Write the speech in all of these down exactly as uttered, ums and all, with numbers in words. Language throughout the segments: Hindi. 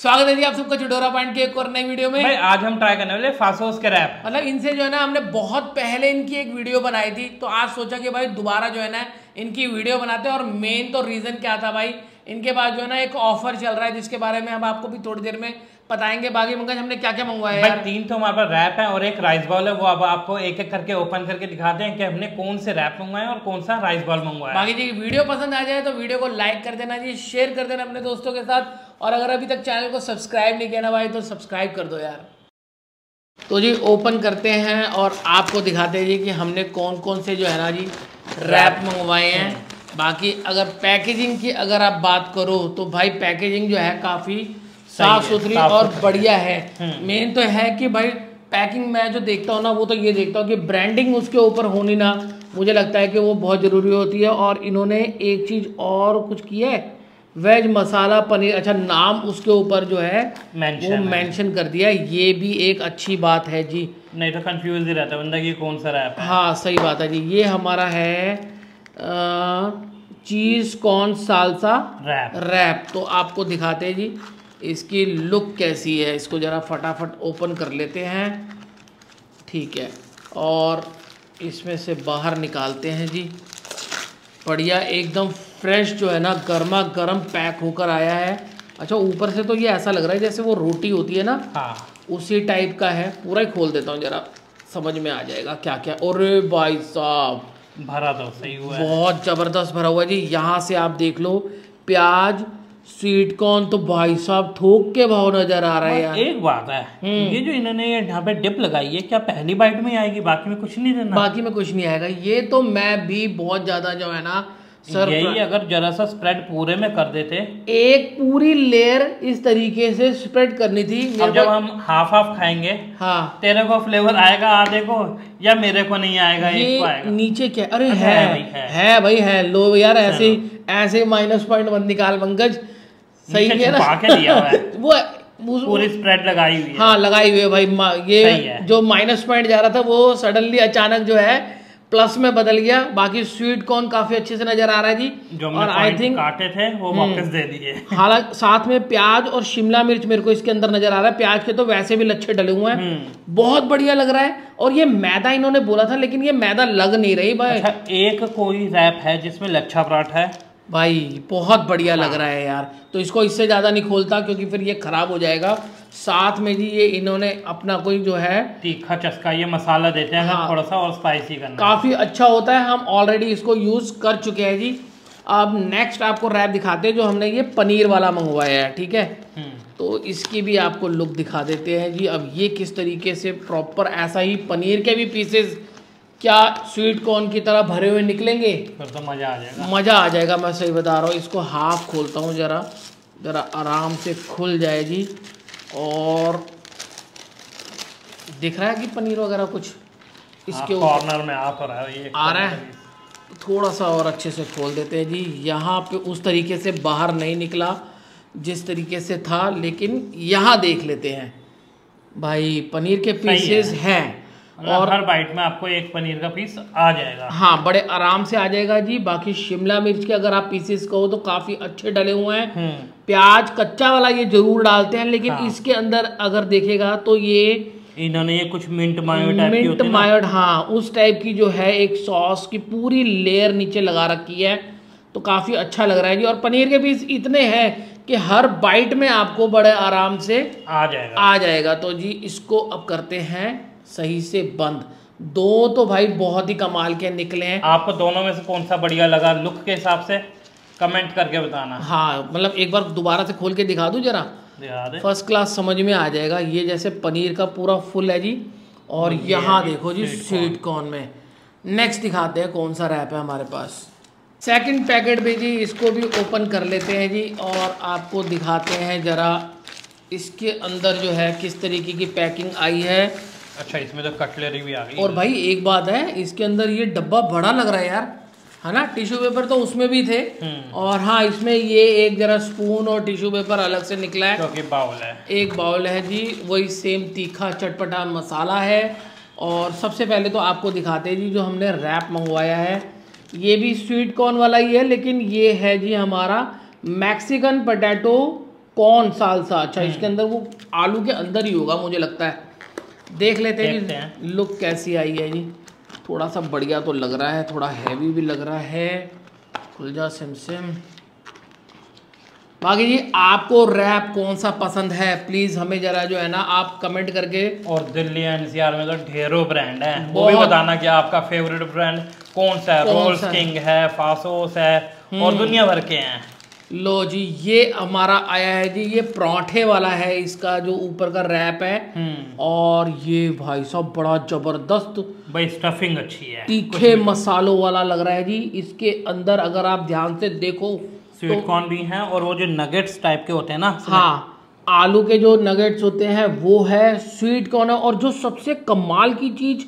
स्वागत है जी आप सबका चटोरा पॉइंट के एक और नई वीडियो में। भाई आज हम ट्राई करने वाले फासोस के रैप। मतलब इनसे जो है ना हमने बहुत पहले इनकी एक वीडियो बनाई थी, तो आज सोचा कि भाई दोबारा जो है ना इनकी वीडियो बनाते हैं। और मेन तो रीजन क्या था भाई, इनके बाद जो है ना एक ऑफर चल रहा है जिसके बारे में हम आपको भी थोड़ी देर में बताएंगे। बाकी मंगज हमने क्या क्या मंगवाया है? तीन तो हमारे पास रैप है और एक राइस बॉल है, वो अब आपको एक एक करके ओपन करके दिखाते हैं कि हमने कौन से रैप मंगवाए और कौन सा राइस बॉल मंगवाया। बाकी जी वीडियो पसंद आ जाए तो वीडियो को लाइक कर देना जी, शेयर कर देना अपने दोस्तों के साथ, और अगर अभी तक चैनल को सब्सक्राइब नहीं किया ना भाई तो सब्सक्राइब कर दो यार। तो जी ओपन करते हैं और आपको दिखाते हैं जी कि हमने कौन कौन से जो है ना जी रैप मंगवाए हैं। बाकी अगर पैकेजिंग की अगर आप बात करो तो भाई पैकेजिंग जो है काफी साफ सुथरी और बढ़िया है। मेन तो है कि भाई पैकिंग मैं जो देखता हूँ ना वो तो ये देखता हूँ कि ब्रांडिंग उसके ऊपर होनी ना, मुझे लगता है कि वो बहुत ज़रूरी होती है। और इन्होंने एक चीज़ और कुछ की है, वेज मसाला पनीर, अच्छा नाम उसके ऊपर जो है मेंशन, वो मेंशन कर दिया, ये भी एक अच्छी बात है जी, नहीं तो कन्फ्यूज ही रहता है बंदा कि कौन सा रहा है। हाँ सही बात है जी। ये हमारा है cheese corn salsa wrap wrap तो आपको दिखाते हैं जी इसकी लुक कैसी है, इसको ज़रा फटाफट ओपन कर लेते हैं। ठीक है, और इसमें से बाहर निकालते हैं जी। बढ़िया एकदम फ्रेश जो है ना गर्मा गर्म पैक होकर आया है। अच्छा ऊपर से तो ये ऐसा लग रहा है जैसे वो रोटी होती है ना, हाँ उसी टाइप का है। पूरा ही खोल देता हूँ जरा समझ में आ जाएगा क्या क्या। और भाई साहब भरा तो सही हुआ है, बहुत जबरदस्त भरा हुआ है जी। यहाँ से आप देख लो प्याज स्वीट कॉर्न तो भाई साहब थोक के भाव नजर आ रहा है यार। एक बात है ये जो इन्होंने यहाँ पे डिप लगाई है क्या पहली बाइट में आएगी, बाकी में कुछ नहीं देना, बाकी में कुछ नहीं आएगा। ये तो मैं भी बहुत ज्यादा जो है ना सर यही अगर जरा सा स्प्रेड पूरे में कर देते, एक पूरी लेयर इस तरीके से स्प्रेड करनी थी। अब जब हम हाफ हाफ खाएंगे, हाँ तेरे को फ्लेवर आएगा आधे को या मेरे को नहीं आएगा, ये एक को आएगा। नीचे क्या अरे है है, है भाई है। लो यार ऐसे ऐसे माइनस पॉइंट बंद निकाल मंगज, सही है ना वो पूरी स्प्रेड लगाई हुई है। हाँ लगाई हुई है भाई, ये जो माइनस पॉइंट जा रहा था वो सडनली अचानक जो है प्लस में बदल गया। बाकी स्वीट कॉर्न काफी अच्छे से नजर आ रहा है जी, जो और आई थिंक काटे थे वो वापस दे दिए। हालांकि साथ में प्याज और शिमला मिर्च मेरे को इसके अंदर नजर आ रहा है, प्याज के तो वैसे भी लच्छे डले हुए हैं, बहुत बढ़िया लग रहा है। और ये मैदा इन्होंने बोला था लेकिन ये मैदा लग नहीं रही भाई। अच्छा, एक कोई रैप है जिसमें लच्छा पराठा है भाई, बहुत बढ़िया लग रहा है यार। तो इसको इससे ज्यादा नहीं खोलता क्योंकि फिर ये खराब हो जाएगा। साथ में जी ये इन्होंने अपना कोई जो है तीखा चस्का ये मसाला देते हैं, हाँ, थोड़ा सा और स्पाइसी करना काफी अच्छा होता है। हम ऑलरेडी इसको यूज कर चुके हैं जी। अब नेक्स्ट आपको रैप दिखाते हैं जो हमने ये पनीर वाला मंगवाया है। ठीक है, तो इसकी भी आपको लुक दिखा देते हैं जी। अब ये किस तरीके से प्रॉपर ऐसा ही पनीर के भी पीसेस क्या स्वीट कॉर्न की तरह भरे हुए निकलेंगे, फिर तो मजा आ जाएगा, मजा आ जाएगा। मैं सही बता रहा हूँ, इसको हाफ खोलता हूँ जरा जरा आराम से खुल जाए जी। और दिख रहा है कि पनीर वगैरह कुछ इसके कॉर्नर में आ रहा है, ये आ रहा है, थोड़ा सा और अच्छे से खोल देते हैं जी। यहाँ पे उस तरीके से बाहर नहीं निकला जिस तरीके से था, लेकिन यहाँ देख लेते हैं भाई पनीर के पीसेस हैं और हर बाइट में आपको एक पनीर का पीस आ जाएगा। हाँ बड़े आराम से आ जाएगा जी। बाकी शिमला मिर्च के अगर आप पीसेस कहो तो काफी अच्छे डले हुए हैं। प्याज कच्चा वाला ये जरूर डालते हैं, लेकिन हाँ। इसके अंदर अगर देखेगा तो ये इन्होंने ये कुछ मिंट मायो टाइप की मिंट मायो हाँ उस टाइप की जो है एक सॉस की पूरी लेयर नीचे लगा रखी है, तो काफी अच्छा लग रहा है जी। और पनीर के पीस इतने हैं कि हर बाइट में आपको बड़े आराम से आ जाएगा आ जाएगा तो जी इसको अब करते हैं सही से बंद। दो तो भाई बहुत ही कमाल के निकले हैं। आपको दोनों में से कौन सा बढ़िया लगा लुक के हिसाब से, कमेंट करके बताना। हाँ मतलब एक बार दोबारा से खोल के दिखा दूं जरा, फर्स्ट क्लास समझ में आ जाएगा। ये जैसे पनीर का पूरा फुल है जी, और यहाँ देखो जी स्वीट कॉर्न में। नेक्स्ट दिखाते हैं कौन सा रैप है हमारे पास, सेकंड पैकेट भी जी। इसको भी ओपन कर लेते हैं जी और आपको दिखाते हैं जरा इसके अंदर जो है किस तरीके की पैकिंग आई है। अच्छा इसमें तो कटलरी भी आ गई। और भाई एक बात है, इसके अंदर ये डब्बा बड़ा लग रहा है यार, है ना। टिश्यू पेपर तो उसमें भी थे, और हाँ इसमें ये एक जरा स्पून और टिश्यू पेपर अलग से निकला है क्योंकि बाउल है, एक बाउल है जी। वही सेम तीखा चटपटा मसाला है। और सबसे पहले तो आपको दिखाते हैं जी जो हमने रैप मंगवाया है, ये भी स्वीट कॉर्न वाला ही है, लेकिन ये है जी हमारा मैक्सिकन पटैटो कौन सालसा, अच्छा इसके अंदर वो आलू के अंदर ही होगा मुझे लगता है। देख लेते हैं लुक कैसी आई है जी, थोड़ा सा बढ़िया तो लग रहा है, थोड़ा हैवी भी लग रहा है। खुल जा सिम सिम। बाकी जी आपको रैप कौन सा पसंद है प्लीज़ हमें जरा जो है ना आप कमेंट करके, और दिल्ली एनसीआर में तो ढेरों ब्रांड हैं, वो भी बताना कि आपका फेवरेट ब्रांड कौन सा है। रोल्स किंग है, फासोस है और दुनिया भर के हैं। लो जी ये हमारा आया है जी, ये पराठे वाला है, इसका जो ऊपर का रैप है, और ये भाई साहब बड़ा जबरदस्त भाई स्टफिंग अच्छी है, तीखे मसालों वाला लग रहा है जी। इसके अंदर अगर आप ध्यान से देखो स्वीट कॉर्न तो भी हैं, और वो जो नगेट्स टाइप के होते हैं ना, हाँ आलू के जो नगेट्स होते हैं वो है, स्वीट कॉर्न है। और जो सबसे कमाल की चीज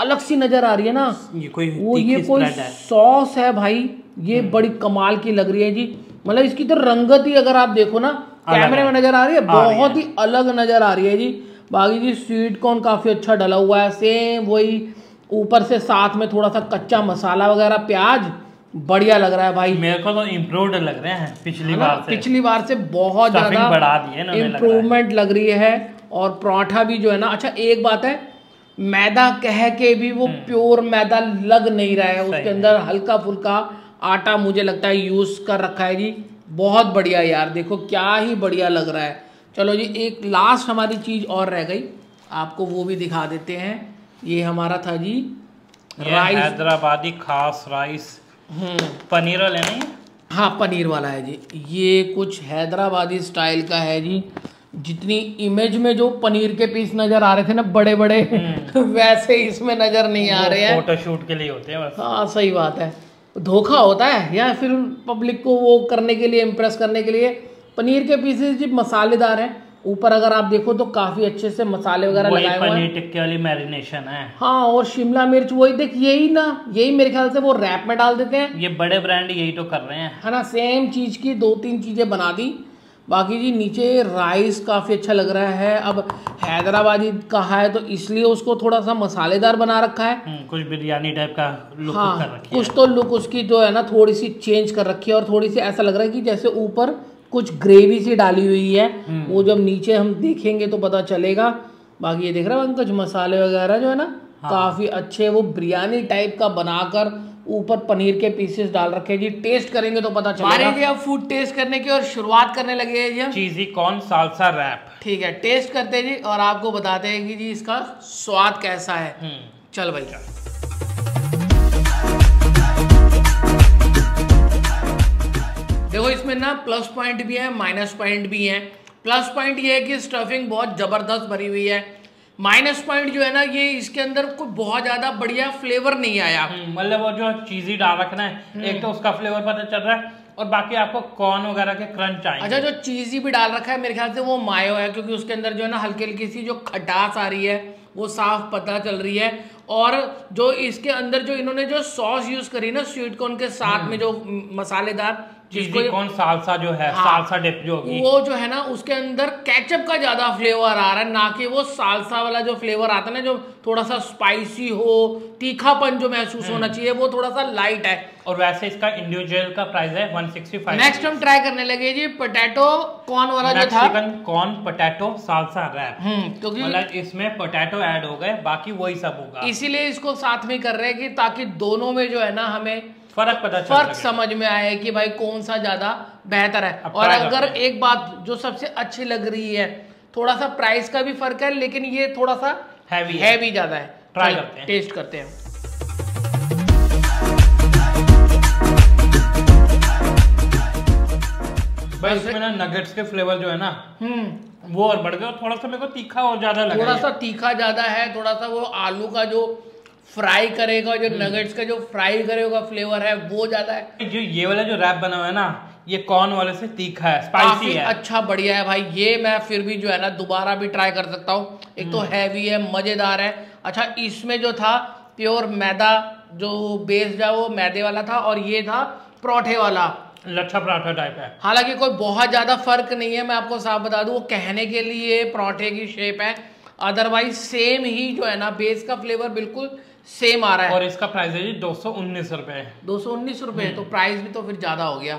अलग सी नजर आ रही है ना, ये कोई वो ये कोई सॉस है भाई, ये बड़ी कमाल की लग रही है जी। मतलब इसकी तो रंगत ही अगर आप देखो ना कैमरे में नजर आ रही है, बहुत ही अलग नजर आ रही है जी। बाकी जी स्वीट कॉर्न काफी अच्छा डला हुआ है, सेम वही ऊपर से साथ में थोड़ा सा कच्चा मसाला वगैरह, प्याज, बढ़िया लग रहा है भाई। मेरे को तो इम्प्रूव्ड लग रहे हैं पिछली बार से, पिछली बार से बहुत ज़्यादा बढ़ा दी है ना, इम्प्रूवमेंट लग रही है। और पराठा भी जो है ना, अच्छा एक बात है, मैदा कह के भी वो प्योर मैदा लग नहीं रहा है, उसके अंदर हल्का फुल्का आटा मुझे लगता है यूज कर रखा है जी। बहुत बढ़िया यार, देखो क्या ही बढ़िया लग रहा है। चलो जी एक लास्ट हमारी चीज़ और रह गई, आपको वो भी दिखा देते हैं। ये हमारा था जी राइस, हैदराबादी खास राइस, पनीर वाला है ना, हाँ पनीर वाला है जी। ये कुछ हैदराबादी स्टाइल का है जी, जितनी इमेज में जो पनीर के पीस नजर आ रहे थे ना बड़े बड़े, वैसे इसमें नजर नहीं आ रहे हैं, फोटो शूट के लिए होते हैं बस। हाँ सही बात है, धोखा होता है या फिर पब्लिक को वो करने के लिए, इम्प्रेस करने के लिए। पनीर के पीसेस जी मसालेदार हैं, ऊपर अगर आप देखो तो काफी अच्छे से मसाले वगैरह लगाए हुए हैं, पनीर टिक्के वाली मैरिनेशन है, हाँ और शिमला मिर्च, वही देख यही ना, यही मेरे ख्याल से वो रैप में डाल देते हैं, ये बड़े ब्रांड यही तो कर रहे हैं, है ना। सेम चीज की दो तीन चीजें बना दी। बाकी जी नीचे राइस काफी अच्छा लग रहा है, अब हैदराबादी कहा है तो इसलिए उसको थोड़ा सा मसालेदार बना रखा है, कुछ बिरयानी टाइप का लुक कर रखी है, कुछ तो लुक उसकी जो है ना थोड़ी सी चेंज कर रखी है। और थोड़ी सी ऐसा लग रहा है कि जैसे ऊपर कुछ ग्रेवी सी डाली हुई है, वो जब नीचे हम देखेंगे तो पता चलेगा। बाकी ये देख रहे हो अंकज मसाले वगैरह जो है ना, हाँ। काफी अच्छे वो बिरयानी टाइप का बनाकर ऊपर पनीर के पीसेस डाल रखे जी, टेस्ट करेंगे तो पता चलेगा। अब फूड टेस्ट करने की और शुरुआत करने लगे हैं जी, चीजी कॉर्न सालसा रैप, ठीक है टेस्ट करते हैं जी और आपको बताते हैं कि जी इसका स्वाद कैसा है। चल भाई चल। देखो इसमें ना प्लस पॉइंट भी है, माइनस पॉइंट भी है। प्लस पॉइंट ये है कि स्टफिंग बहुत ज़बरदस्त भरी हुई है, माइनस पॉइंट जो है ना ये इसके अंदर कोई बहुत ज़्यादा बढ़िया फ्लेवर नहीं आया, मतलब वो जो चीज़ी डाल रखना है, एक तो उसका फ्लेवर पता चल रहा है और बाकी आपको कॉर्न वगैरह के क्रंच आएंगे। अच्छा जो चीज़ी भी डाल रखा है मेरे ख्याल से वो मायो है, क्योंकि उसके अंदर जो है ना हल्की हल्की सी जो खटास आ रही है वो साफ पता चल रही है। और जो इसके अंदर जो इन्होंने जो सॉस यूज़ करी ना स्वीट कॉर्न के साथ में, जो मसालेदार चीज़ी कॉर्न सालसा जो है, हाँ, सालसा डिप जो होगी वो जो है ना उसके अंदर केचप का ज्यादा फ्लेवर आ रहा है, ना कि वो सालसा वाला जो फ्लेवर आता है ना जो थोड़ा सा स्पाइसी हो, तीखापन जो महसूस होना चाहिए वो थोड़ा सा लाइट है। और वैसे इसका इंडिविजुअल का प्राइस है एक सौ पैंसठ। नेक्स्ट हम ट्राई करने लगे जी पोटैटो कॉर्न वाला जो था, कॉर्न पोटैटो सालसा रैप, क्योंकि इसमें पोटैटो ऐड हो गए, बाकी वही सब होगा, इसीलिए इसको साथ में कर रहे हैं कि ताकि दोनों में जो है ना हमें फर्क पता चल फर्क समझ में आए कि भाई कौन सा ज्यादा बेहतर है। और अगर एक बात जो सबसे अच्छी लग रही है, थोड़ा सा प्राइस का भी फर्क है, लेकिन ये थोड़ा सा हैवी है, हैवी ज्यादा है। ट्राई करते हैं, टेस्ट करते हैं। भाई इसमें ना नगेट्स के फ्लेवर जो है ना वो और बढ़ गए, और थोड़ा सा मेरे को तीखा और ज्यादा लग रहा है, थोड़ा सा तीखा ज्यादा है, थोड़ा सा वो आलू का जो फ्राई करेगा, जो नगेट्स का जो फ्राई करेगा फ्लेवर है वो ज्यादा है। जो ये वाला जो रैप बना हुआ है ना ये कॉर्न वाले से तीखा है, स्पाइसी है, अच्छा बढ़िया है भाई। ये मैं फिर भी जो है ना दोबारा भी ट्राई कर सकता हूँ, एक तो हैवी है, मजेदार है। अच्छा इसमें जो था प्योर मैदा जो बेस था वो मैदे वाला था, और ये था पराठे वाला, लच्छा पराठा टाइप है। हालांकि कोई बहुत ज्यादा फर्क नहीं है, मैं आपको साफ बता दूं, वो कहने के लिए पराठे की शेप है, अदरवाइज सेम ही जो है ना बेस का फ्लेवर बिल्कुल सेम आ रहा है। और इसका प्राइस है जी दो सौ उन्नीस रुपए, दो सौ उन्नीस रुपए तो प्राइस भी तो फिर ज्यादा हो गया।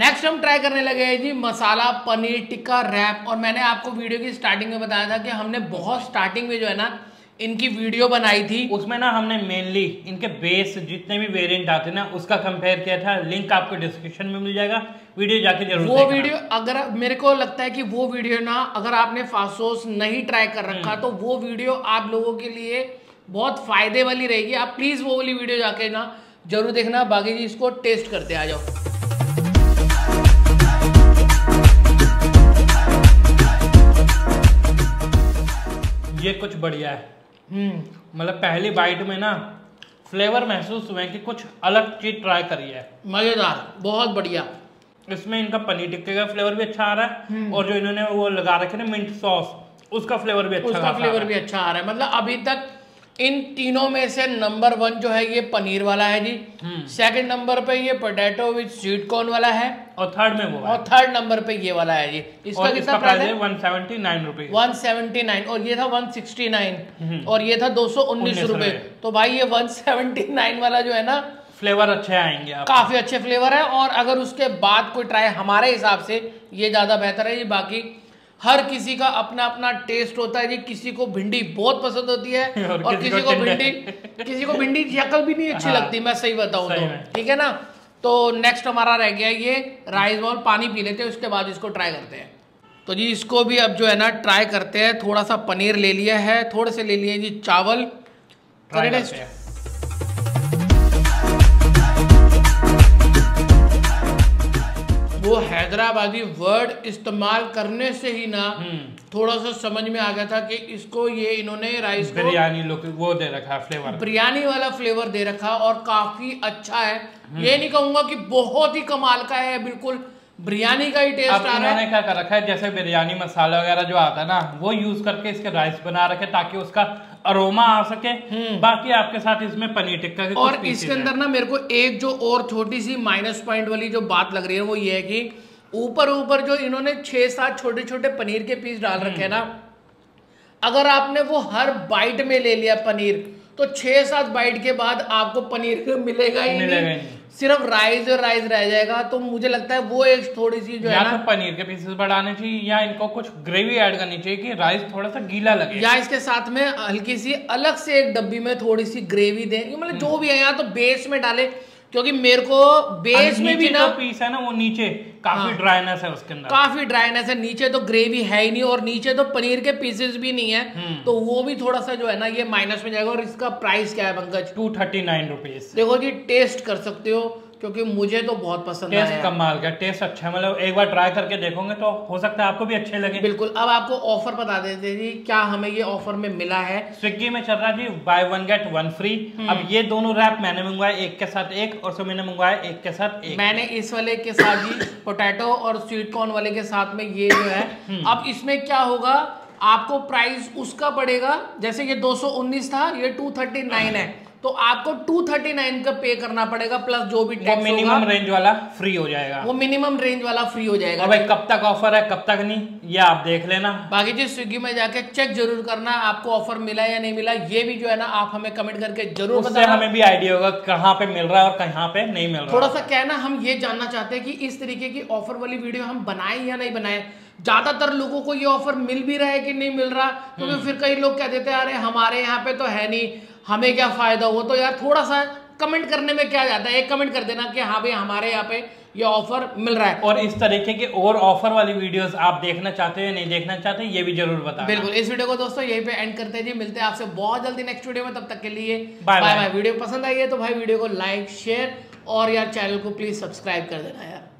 नेक्स्ट हम ट्राई करने लगे हैं जी मसाला पनीर टिक्का रैप। और मैंने आपको वीडियो की स्टार्टिंग में बताया था कि हमने बहुत स्टार्टिंग में जो है ना इनकी वीडियो बनाई थी, उसमें ना हमने मेनली इनके बेस जितने भी वेरिएंट आते हैं ना उसका कंपेयर किया था। लिंक आपको डिस्क्रिप्शन में मिल जाएगा, वीडियो जाके जरूर वो वीडियो। अगर मेरे को लगता है कि वो वीडियो ना अगर आपने फासोस नहीं ट्राई कर रखा तो वो वीडियो आप लोगों के लिए बहुत फायदे वाली रहेगी। आप प्लीज वो वाली वीडियो जाके ना जरूर देखना। बाकी जी इसको टेस्ट करते आ जाओ। ये कुछ बढ़िया है, मतलब पहली बाइट में ना फ्लेवर महसूस हुए कि कुछ अलग चीज ट्राई करी है, मजेदार, बहुत बढ़िया। इसमें इनका पनीर टिक्के का फ्लेवर भी अच्छा आ रहा है और जो इन्होंने वो लगा रखे ना मिंट सॉस उसका फ्लेवर भी अच्छा उसका फ्लेवर भी अच्छा आ रहा है। मतलब अभी तक इन तीनों में से नंबर वन जो है ये पनीर वाला है जी, सेकंड नंबर पे ये पोटैटो विद स्वीट कॉर्न वाला है और थर्ड में वो और थर्ड नंबर पे ये वाला है जी। इसका कितना प्राइस है? One seventy nine rupees. One seventy nine और ये था वन सिक्सटी नाइन और ये था दो सौ उन्नीस रुपए। तो भाई ये वन सेवेंटी नाइन वाला जो है ना फ्लेवर अच्छे आएंगे, काफी अच्छे फ्लेवर है। और अगर उसके बाद कोई ट्राई हमारे हिसाब से ये ज्यादा बेहतर है जी। बाकी हर किसी का अपना अपना टेस्ट होता है जी। किसी को भिंडी बहुत पसंद होती है और, और किसी, किसी को भिंडी किसी को भिंडी शक्ल भी नहीं अच्छी हाँ, लगती, मैं सही बताऊं तो, ठीक है ना। तो नेक्स्ट हमारा रह गया ये राइस बॉल, पानी पी लेते हैं उसके बाद इसको ट्राई करते हैं। तो जी इसको भी अब जो है ना ट्राई करते हैं। थोड़ा सा पनीर ले लिया है, थोड़े से ले लिए जी चावल। वो हैदराबादी वर्ड इस्तेमाल करने से ही ना थोड़ा सा समझ में आ गया था कि इसको ये इन्होंने राइस को बिरयानी लोग वो दे रखा है फ्लेवर, बिरयानी वाला फ्लेवर दे रखा और काफी अच्छा है। ये नहीं कहूंगा कि बहुत ही कमाल का है, बिल्कुल बिरयानी का ही टेस्ट आ रहा है। क्या कर रखा है जैसे बिरयानी मसाला वगैरह जो आता है ना वो यूज करके इसके राइस बना रखे ताकि उसका अरोमा आ सके। बाकी आपके साथ इसमें पनीर टिक्का के और इसके अंदर ना मेरे को एक जो और छोटी सी माइनस पॉइंट वाली जो बात लग रही है वो ये है कि ऊपर ऊपर जो इन्होंने छह सात छोटे छोटे पनीर के पीस डाल रखे है ना, अगर आपने वो हर बाइट में ले लिया पनीर तो छह सात बाइट के बाद आपको पनीर मिलेगा ही नहीं, सिर्फ राइस और राइस रह जाएगा। तो मुझे लगता है वो एक थोड़ी सी जो है ना पनीर के पीसेस बढ़ाने चाहिए या इनको कुछ ग्रेवी ऐड करनी चाहिए कि राइस थोड़ा सा गीला लगे, या इसके साथ में हल्की सी अलग से एक डब्बी में थोड़ी सी ग्रेवी दें। मतलब जो भी है यहाँ तो बेस में डाले, क्योंकि मेरे को बेस में भी ना पीस है ना वो नीचे काफी हाँ, ड्राइनेस है उसके अंदर, काफी ड्राइनेस है। नीचे तो ग्रेवी है ही नहीं और नीचे तो पनीर के पीसेस भी नहीं है, तो वो भी थोड़ा सा जो है ना ये माइनस में जाएगा। और इसका प्राइस क्या है Pankaj? Two thirty nine rupees. देखो जी टेस्ट कर सकते हो क्योंकि मुझे तो बहुत पसंद है, टेस्ट कमाल का, टेस्ट अच्छा है। मतलब एक बार ट्राई करके देखोगे तो हो सकता है आपको भी अच्छे लगे। बिल्कुल। अब आपको ऑफर बता देते जी क्या हमें ये ऑफर में मिला है। स्विगी में चल रहा जी buy one get one free. अब ये दोनों रैप मैंने मंगवाया एक के साथ एक और सो मैंने मंगवाया एक के साथ एक। मैंने इस वाले के साथ जी पोटैटो और स्वीट कॉर्न वाले के साथ में ये जो है। अब इसमें क्या होगा, आपको प्राइस उसका पड़ेगा, जैसे ये दो सौ उन्नीस था ये टू थर्टी नाइन है तो आपको टू थर्टी नाइन का पे करना पड़ेगा प्लस जो भी टैक्स होगा। मिनिमम रेंज वाला फ्री हो जाएगा, वो मिनिमम रेंज वाला फ्री हो जाएगा। और भाई कब तक ऑफर है कब तक नहीं ये आप देख लेना। बाकी जी स्विगी में जाके चेक जरूर करना आपको ऑफर मिला या नहीं मिला। ये भी जो है ना आप हमें कमेंट करके जरूर बताना, हमें भी आइडिया होगा कहाँ पे मिल रहा है और कहाँ पे नहीं मिल रहा। थोड़ा सा कहना हम ये जानना चाहते हैं कि इस तरीके की ऑफर वाली वीडियो हम बनाए या नहीं बनाए। ज्यादातर लोगों को ये ऑफर मिल भी रहा है कि नहीं मिल रहा, क्योंकि फिर कई लोग कह देते हैं अरे हमारे यहाँ पे तो है नहीं, हमें क्या फायदा हुआ। तो यार थोड़ा सा कमेंट करने में क्या जाता है, एक कमेंट कर देना कि हाँ भाई हमारे यहाँ पे ये ऑफर मिल रहा है। और इस तरीके के और ऑफर वाली वीडियोस आप देखना चाहते हैं नहीं देखना चाहते ये भी जरूर बताना। बिल्कुल। इस वीडियो को दोस्तों यहीं पे एंड करते हैं जी, मिलते हैं आपसे बहुत जल्दी नेक्स्ट वीडियो में, तब तक के लिए बाय बाय। वीडियो पसंद आई है तो भाई वीडियो को लाइक शेयर और यार चैनल को प्लीज सब्सक्राइब कर देना यार।